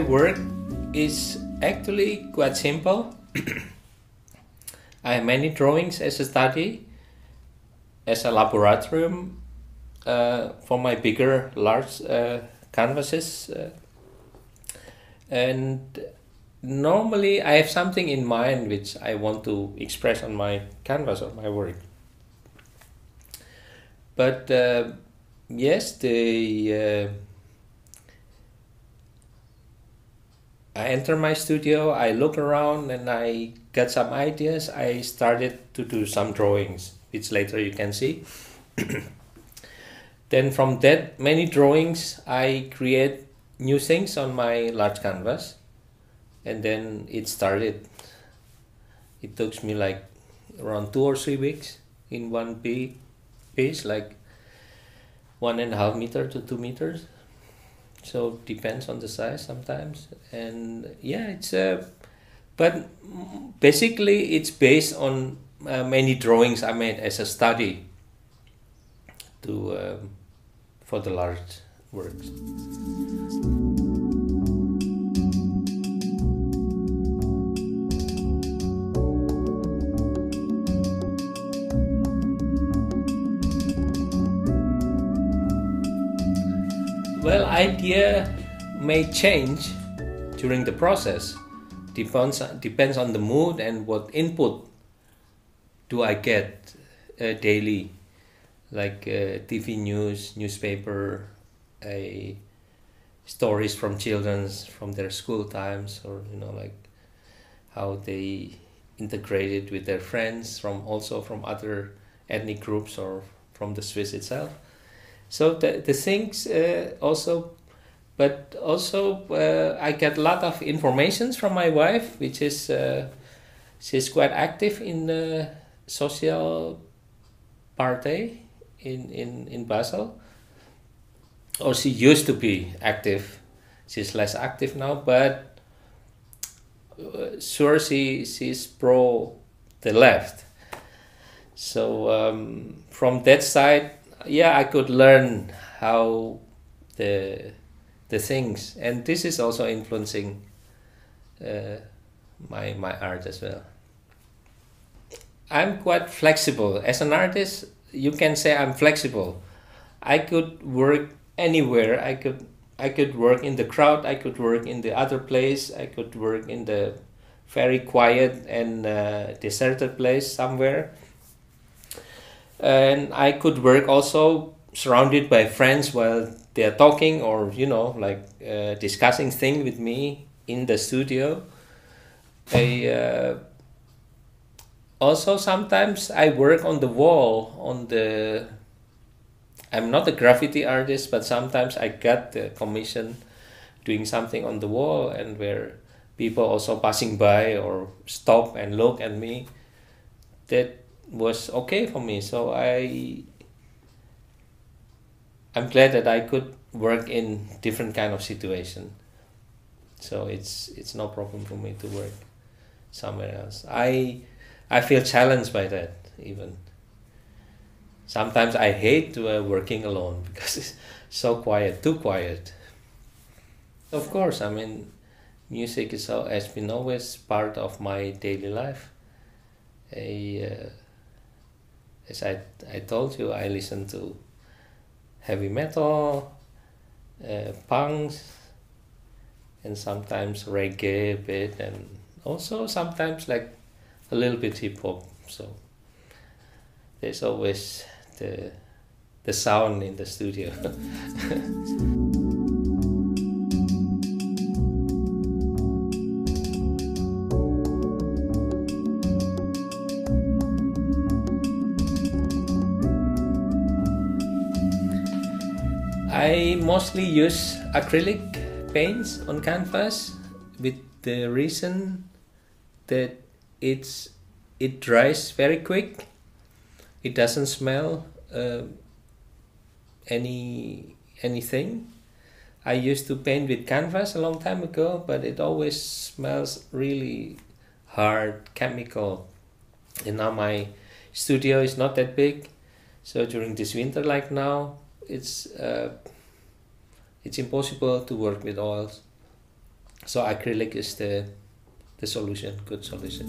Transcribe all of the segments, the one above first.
my work is actually quite simple. I have many drawings as a study, as a laboratorium for my bigger, large canvases. And normally I have something in mind which I want to express on my canvas or my work. But yes, I enter my studio, I look around and I got some ideas. I started to do some drawings, which later you can see. Then from that many drawings, I create new things on my large canvas. And then it started. It took me like around 2 or 3 weeks in one big piece, like 1.5 meters to 2 meters. So depends on the size sometimes. And yeah, it's but basically it's based on many drawings I made as a study to for the large works. Well, idea may change during the process. Depends on the mood and what input do I get daily, like TV news, newspaper, stories from children from their school times, or you know, like how they integrated with their friends also from other ethnic groups or from the Swiss itself. So the things also, but also I get a lot of information from my wife, which is, she's quite active in the social party in Basel. Or she used to be active. She's less active now, but sure she's pro the left. So from that side, yeah, I could learn how the things, and this is also influencing my art as well. I'm quite flexible. As an artist, you can say I'm flexible. I could work anywhere. I could work in the crowd. I could work in the other place. I could work in the very quiet and deserted place somewhere. And I could work also surrounded by friends while they are talking or, you know, like discussing things with me in the studio. Also sometimes I work on the wall, I'm not a graffiti artist, but sometimes I got the commission doing something on the wall and where people also passing by or stop and look at me. That was okay for me, so I'm glad that I could work in different kind of situation. So it's no problem for me to work somewhere else. I feel challenged by that even. Sometimes I hate working alone because it's so quiet, too quiet. Of course, I mean, music has been always part of my daily life. As I told you, I listen to heavy metal, punks, and sometimes reggae a bit, and also sometimes like a little bit hip hop. So there's always the sound in the studio. I mostly use acrylic paints on canvas with the reason that it dries very quick. It doesn't smell anything. I used to paint with canvas a long time ago, but it always smells really hard, chemical. And now my studio is not that big, so during this winter like now, it's impossible to work with oils. So acrylic is the solution, good solution.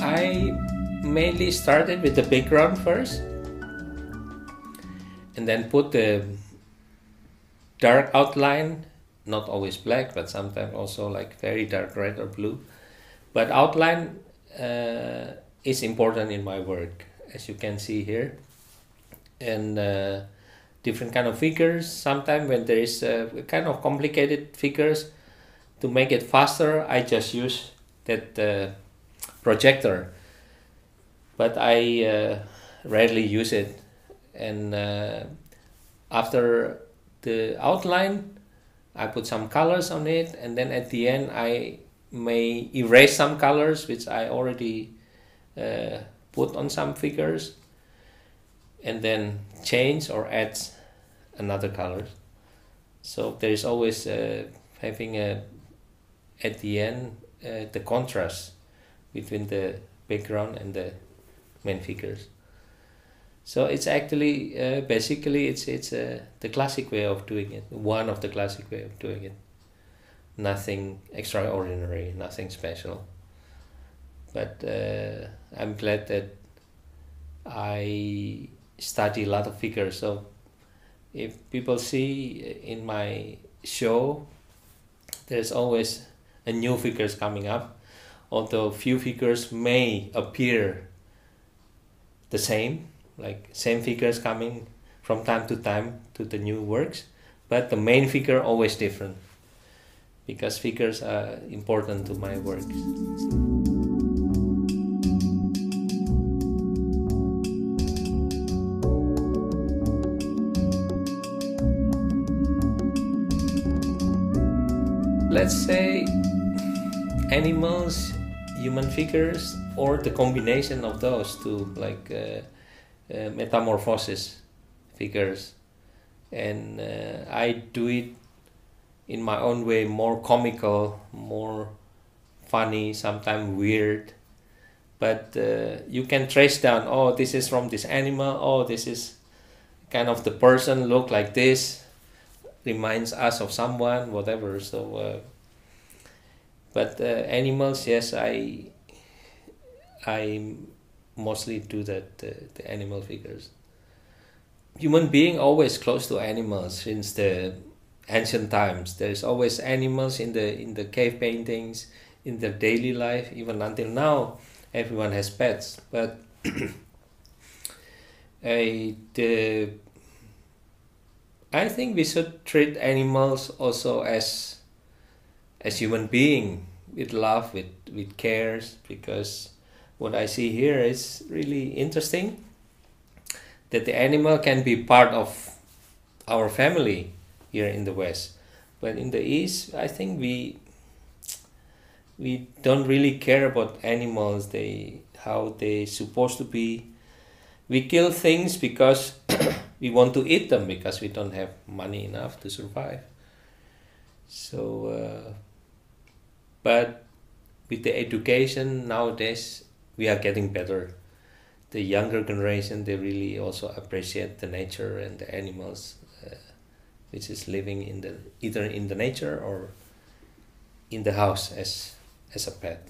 I mainly started with the background first, and then put the dark outline, not always black, but sometimes also like very dark red or blue. But outline is important in my work, as you can see here. And different kind of figures. Sometimes when there is kind of complicated figures, to make it faster, I just use that projector. But I rarely use it. And after the outline, I put some colors on it, and then at the end I may erase some colors which I already put on some figures, and then change or add another color. So there is always having a, at the end, the contrast between the background and the main figures. So it's actually basically it's the classic way of doing it, one of the classic way of doing it. Nothing extraordinary, nothing special. But I'm glad that I study a lot of figures. So if people see in my show, there's always a new figures coming up, although few figures may appear the same, like same figures coming from time to time to the new works, but the main figure always different, because figures are important to my work. Let's say animals, human figures, or the combination of those two, like metamorphosis figures. And I do it in my own way, more comical, more funny, sometimes weird. But you can trace down, oh, this is from this animal, oh, this is kind of the person look like this, reminds us of someone, whatever. So, but animals, yes, I mostly do that, the animal figures. Human being always close to animals since the ancient times. There's always animals in the cave paintings, in their daily life. Even until now, everyone has pets. But I think we should treat animals also as human being, with love, with cares, because what I see here is really interesting, that the animal can be part of our family here in the West. But in the East, I think we don't really care about animals, how they supposed to be. We kill things because we want to eat them, because we don't have money enough to survive. So, but with the education nowadays, we are getting better. The younger generation, they really also appreciate the nature and the animals, which is living either in the nature or in the house as a pet.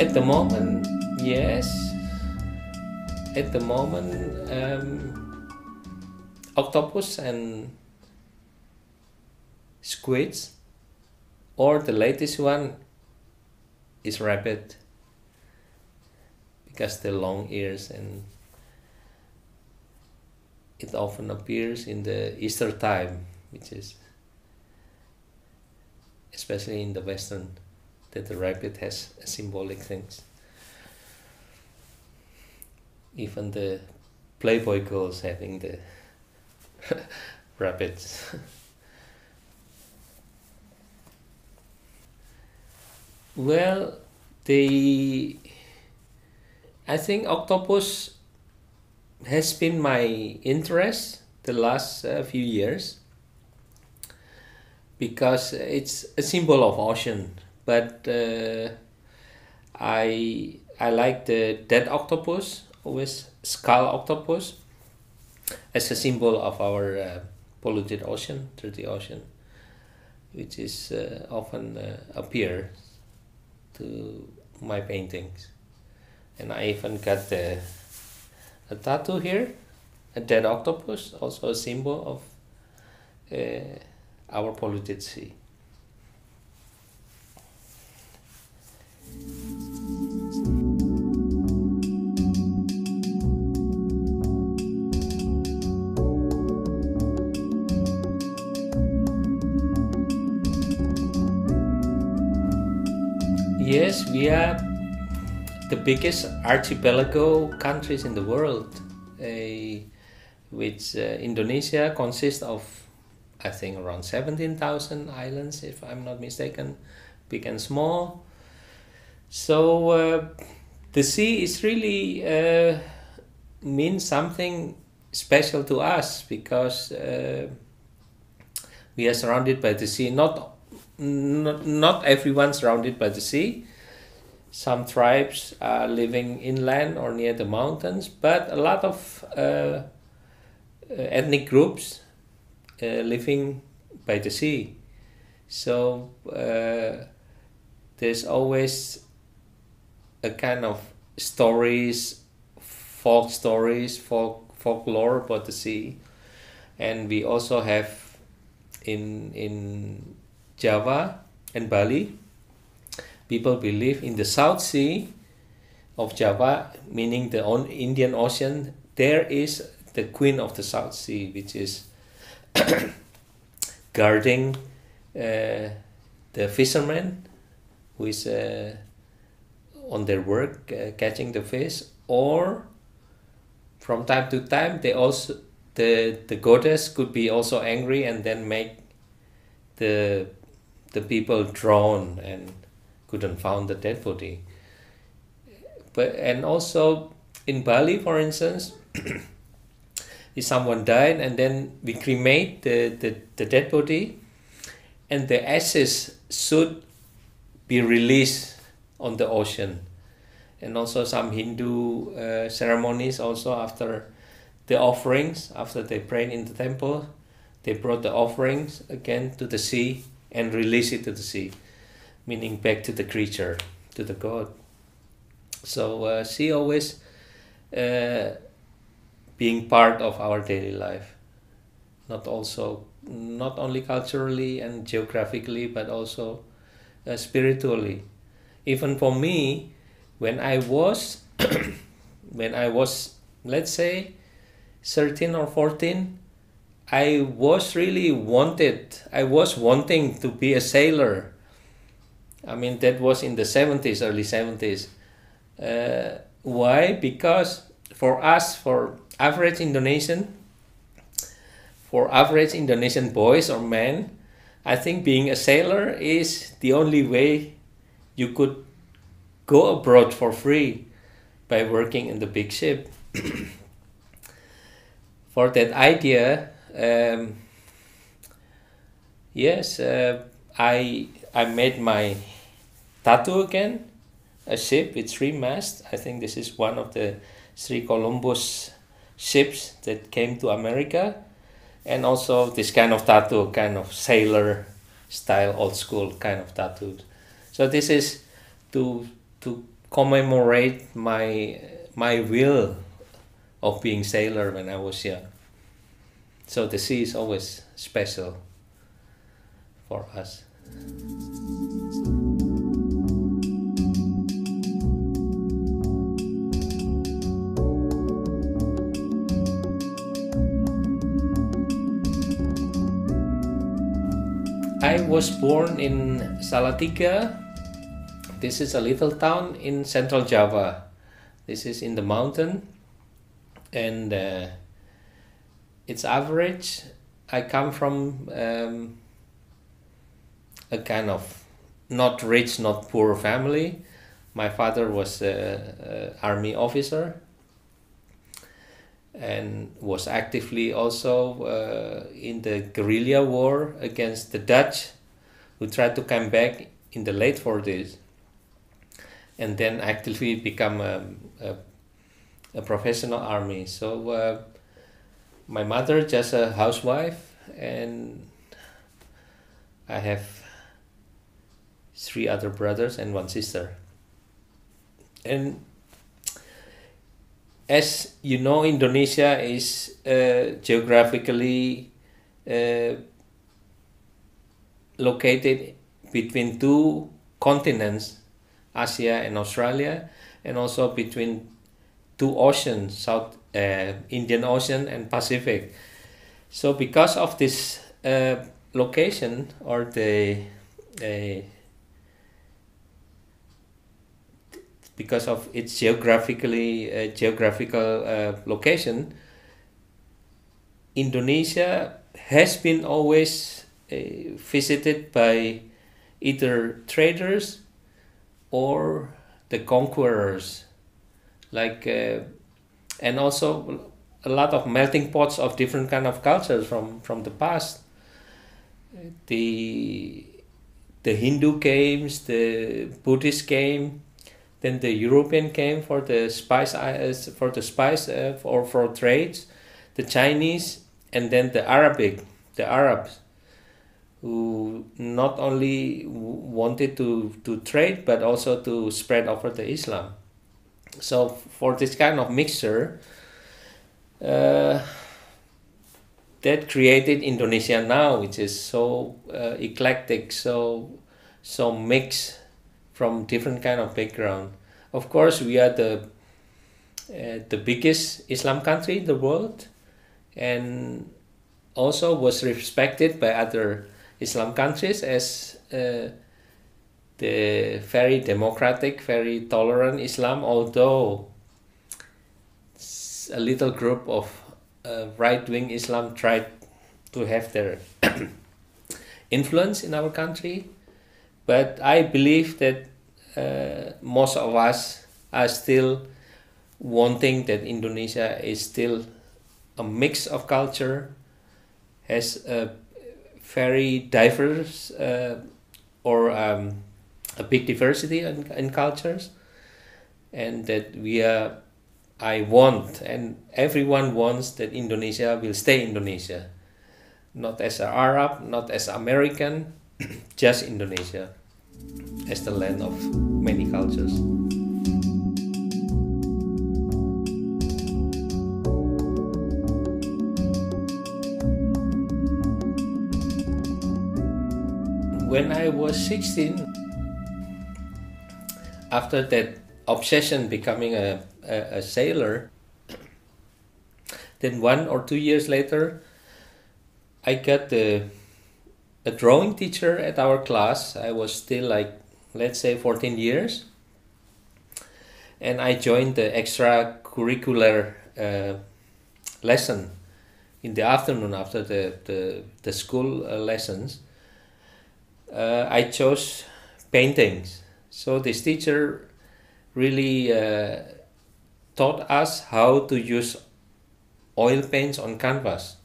At the moment, yes. At the moment, octopus and squids, or the latest one is rabbit, because the long ears, and it often appears in the Easter time, which is especially in the Western, that the rabbit has symbolic things. Even the Playboy girls having the rabbits. Well, I think octopus has been my interest the last few years, because it's a symbol of ocean. But I like the dead octopus, always skull octopus, as a symbol of our polluted ocean, dirty ocean, which is often appear to my paintings. And I even got a tattoo here, a dead octopus, also a symbol of our polluted sea. Yes, we are the biggest archipelago countries in the world, which Indonesia consists of, I think, around 17,000 islands, if I'm not mistaken, big and small. So the sea is really means something special to us, because we are surrounded by the sea. Not everyone surrounded by the sea. Some tribes are living inland or near the mountains, but a lot of ethnic groups living by the sea. So there's always a kind of stories, folklore about the sea. And we also have in Java and Bali, people believe in the South Sea of Java, meaning the Indian Ocean. There is the Queen of the South Sea, which is guarding the fishermen who is on their work, catching the fish. Or from time to time, they also the goddess could be also angry and then make the people drowned and couldn't find the dead body. But and also in Bali, for instance, if someone died, and then we cremate the dead body, and the ashes should be released on the ocean. And also some Hindu ceremonies, also after the offerings, after they prayed in the temple, they brought the offerings again to the sea and release it to the sea, meaning back to the creature, to the god. So sea always being part of our daily life, not only culturally and geographically, but also spiritually. Even for me, when I was, let's say, 13 or 14, I was wanting to be a sailor. I mean, that was in the 70s, early 70s. Why? Because for us, for average Indonesian boys or men, I think being a sailor is the only way you could go abroad for free, by working in the big ship. For that idea, yes, I made my tattoo again, a ship with three masts. I think this is one of the three Columbus ships that came to America. And also this kind of tattoo, kind of sailor style, old school kind of tattoo. So this is to commemorate my will of being sailor when I was young. So the sea is always special for us. I was born in Salatiga. This is a little town in Central Java. This is in the mountain, and it's average. I come from a kind of not rich, not poor family. my father was an army officer and was actively also in the guerrilla war against the Dutch, who tried to come back in the late 40s, and then actively become a professional army. So my mother just a housewife, and I have 3 other brothers and 1 sister. And as you know, Indonesia is geographically located between 2 continents, Asia and Australia, and also between 2 oceans, Indian Ocean and Pacific. So because of this location, or because of its geographical location, Indonesia has been always visited by either traders or the conquerors, like and also a lot of melting pots of different kind of cultures from the past. The Hindu came, the Buddhist came. Then the European came for the spice, or for trades, the Chinese, and then the Arabs, who not only wanted to trade but also to spread over the Islam. So for this kind of mixture, that created Indonesia now, which is so eclectic, so mixed, from different kind of background. Of course, we are the biggest Islam country in the world, and also was respected by other Islam countries as the very democratic, very tolerant Islam, although a little group of right-wing Islam tried to have their influence in our country. But I believe that most of us are still wanting that Indonesia is still a mix of culture, has a very diverse a big diversity in cultures, and that I want, and everyone wants, that Indonesia will stay Indonesia, not as an Arab, not as American, just Indonesia, as the land of many cultures. When I was 16, after that obsession becoming a sailor, then 1 or 2 years later, I got a drawing teacher at our class. I was still, like, let's say 14 years, and I joined the extracurricular lesson in the afternoon after the school lessons. I chose paintings. So this teacher really taught us how to use oil paints on canvas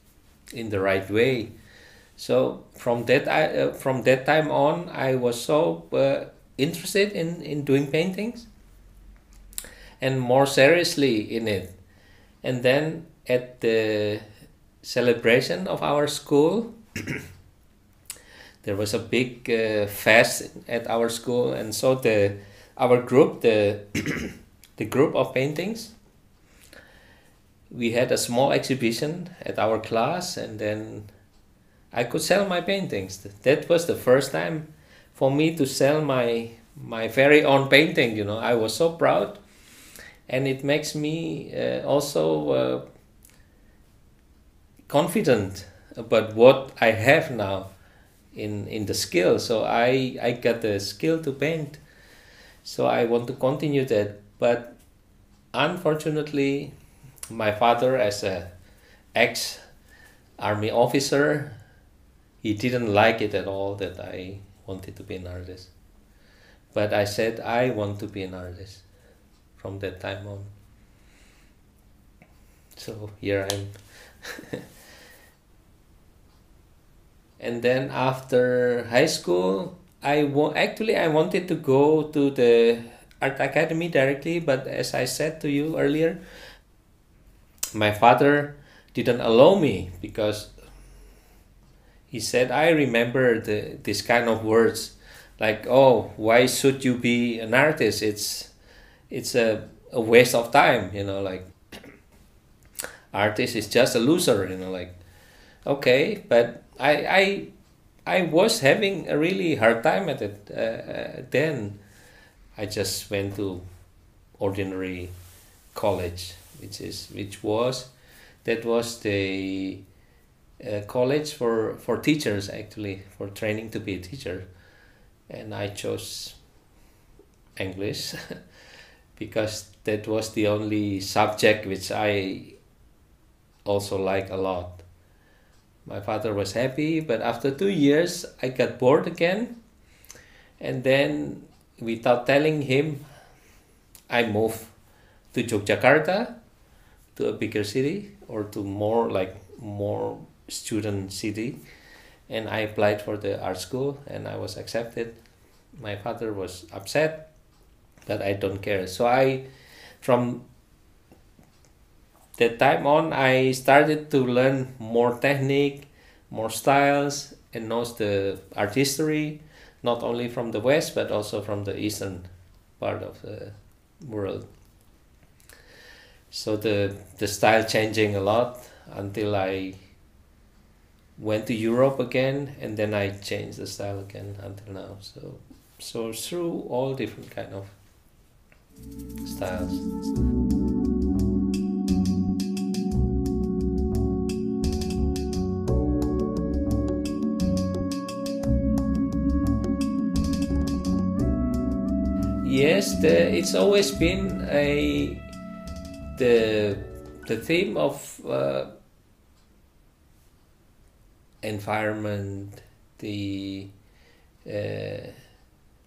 in the right way. So from that time on, I was so interested in doing paintings, and more seriously in it. And then at the celebration of our school, there was a big fest at our school, and so our group, the group of paintings, we had a small exhibition at our class, and then I could sell my paintings. That was the first time for me to sell my very own painting, you know. I was so proud, and it makes me also confident about what I have now in the skill. So I got the skill to paint, so I want to continue that. But unfortunately, my father, as an ex-army officer, he didn't like it at all that I wanted to be an artist. But I said, I want to be an artist from that time on. So here I am. And then after high school, I wanted to go to the art academy directly, but as I said to you earlier, my father didn't allow me, because he said, I remember this kind of words like, oh, why should you be an artist? It's a waste of time, you know, like artist is just a loser, you know, like, okay. But I was having a really hard time at it. Then I just went to ordinary college, which was the college for teachers, actually, for training to be a teacher. And I chose English because that was the only subject which I also liked a lot. My father was happy, but after 2 years I got bored again, and then without telling him I moved to Yogyakarta, to a bigger city, or to more student city, and I applied for the art school and I was accepted. My father was upset, but I don't care. So from that time on, I started to learn more technique, more styles, and knows the art history, not only from the West, but also from the Eastern part of the world. So the style changing a lot until I went to Europe again, and then I changed the style again until now. So through all different kind of styles. Yes, it's always been the theme of environment, a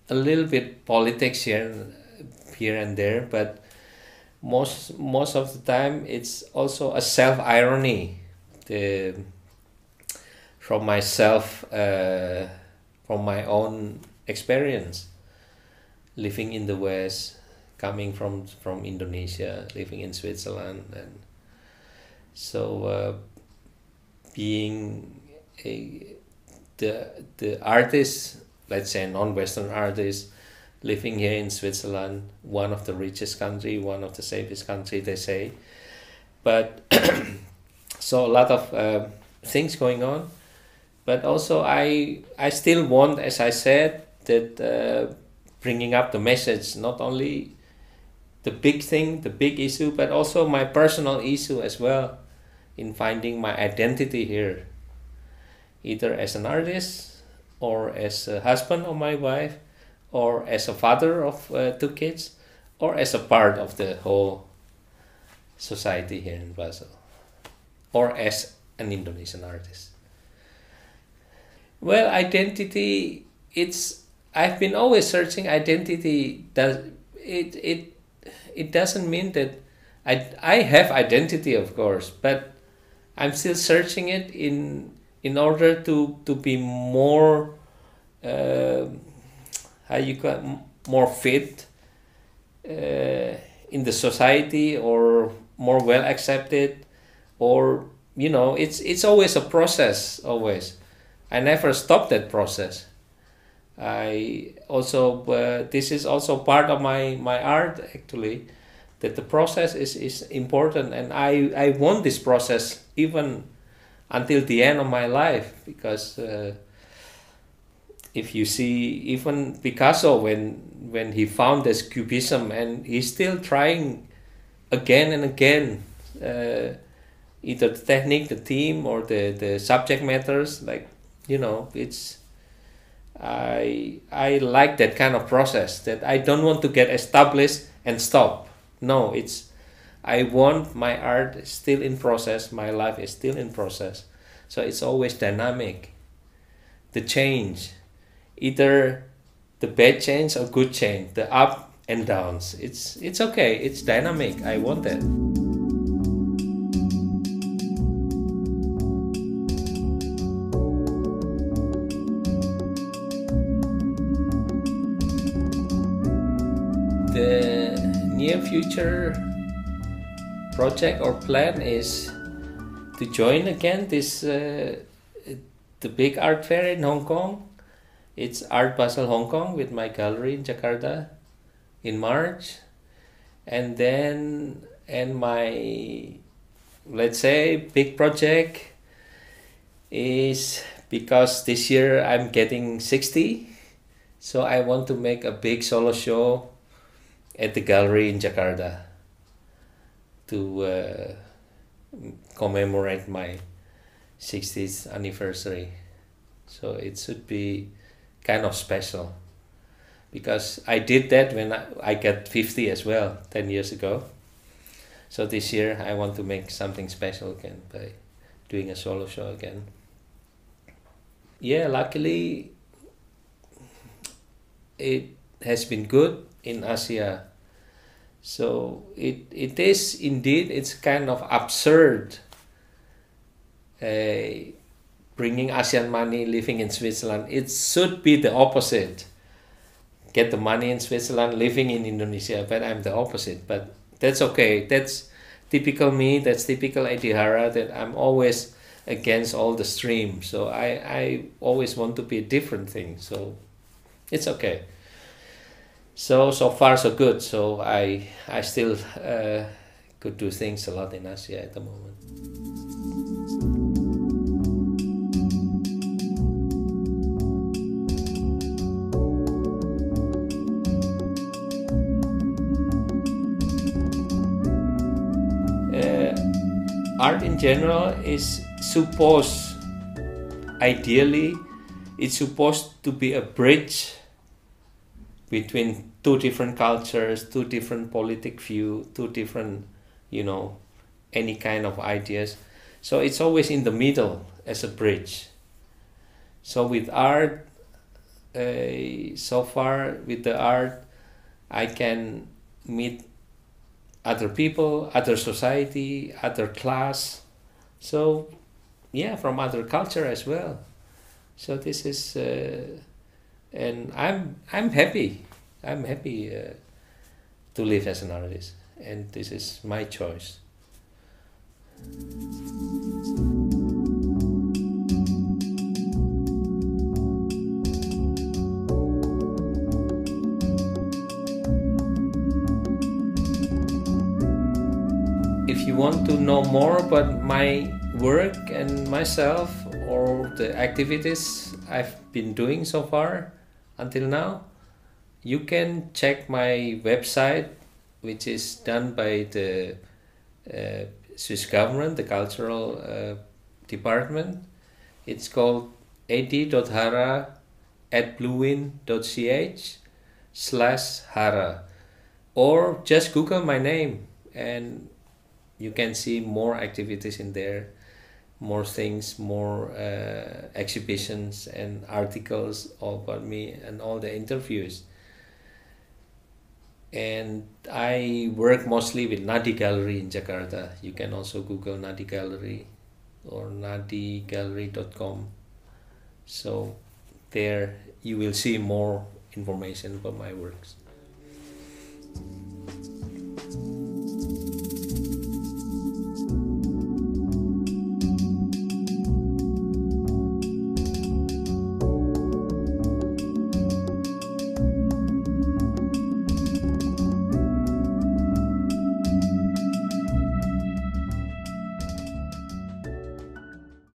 little bit politics here and there, but most of the time it's also a self-irony, from myself, from my own experience. Living in the West, coming from Indonesia, living in Switzerland, and so being the artist, let's say non-Western artist, living here in Switzerland, one of the richest country, one of the safest country, they say, but so a lot of things going on. But also I still want, as I said, that bringing up the message, not only the big thing, the big issue, but also my personal issue as well, in finding my identity here, either as an artist, or as a husband of my wife, or as a father of 2 kids, or as a part of the whole society here in Basel, or as an Indonesian artist. Well, identity, I've been always searching identity. It doesn't mean that I have identity, of course, but I'm still searching it in order to be more more fit in the society, or more well accepted, or you know, it's always a process. Always, I never stop that process. I also this is also part of my art, actually, that the process is important, and I want this process even until the end of my life, because if you see even Picasso, when he found this cubism, and he's still trying again and again, either the technique, the theme, or the subject matters, like, you know, it's I like that kind of process, that I don't want to get established and stop. No, I want my art is still in process, my life is still in process. So it's always dynamic, the change, either the bad change or good change, the up and downs. It's okay, it's dynamic, I want that. The near future project or plan is to join again this the big art fair in Hong Kong. It's Art Basel Hong Kong with my gallery in Jakarta in March, and then my, let's say, big project is, because this year I'm getting 60, so I want to make a big solo show at the gallery in Jakarta to commemorate my 60th anniversary. So it should be kind of special, because I did that when I got 50 as well, 10 years ago. So this year I want to make something special again by doing a solo show again. Yeah, luckily it has been good in Asia. So it is indeed, it's kind of absurd bringing ASEAN money, living in Switzerland. It should be the opposite. Get the money in Switzerland, living in Indonesia, but I'm the opposite. But that's okay. That's typical me. That's typical Edihara, that I'm always against all the stream. So I always want to be a different thing. So it's okay. So far so good. So I still could do things a lot in Asia at the moment. Art in general is supposed, ideally, it's supposed to be a bridge between two different cultures, two different politic view, two different, you know, any kind of ideas. So it's always in the middle as a bridge. So with art, so far with the art, I can meet other people, other society, other class, so yeah, from other culture as well. So this is, and I'm happy. I'm happy to live as an artist, and this is my choice. If you want to know more about my work and myself or the activities I've been doing so far until now, you can check my website, which is done by the Swiss government, the cultural department. It's called edi.hara@bluewin.ch/hara, or just Google my name and you can see more activities in there, more things, more exhibitions and articles all about me and all the interviews. And I work mostly with Nadi Gallery in Jakarta. You can also Google Nadi Gallery or nadigallery.com. So there you will see more information about my works.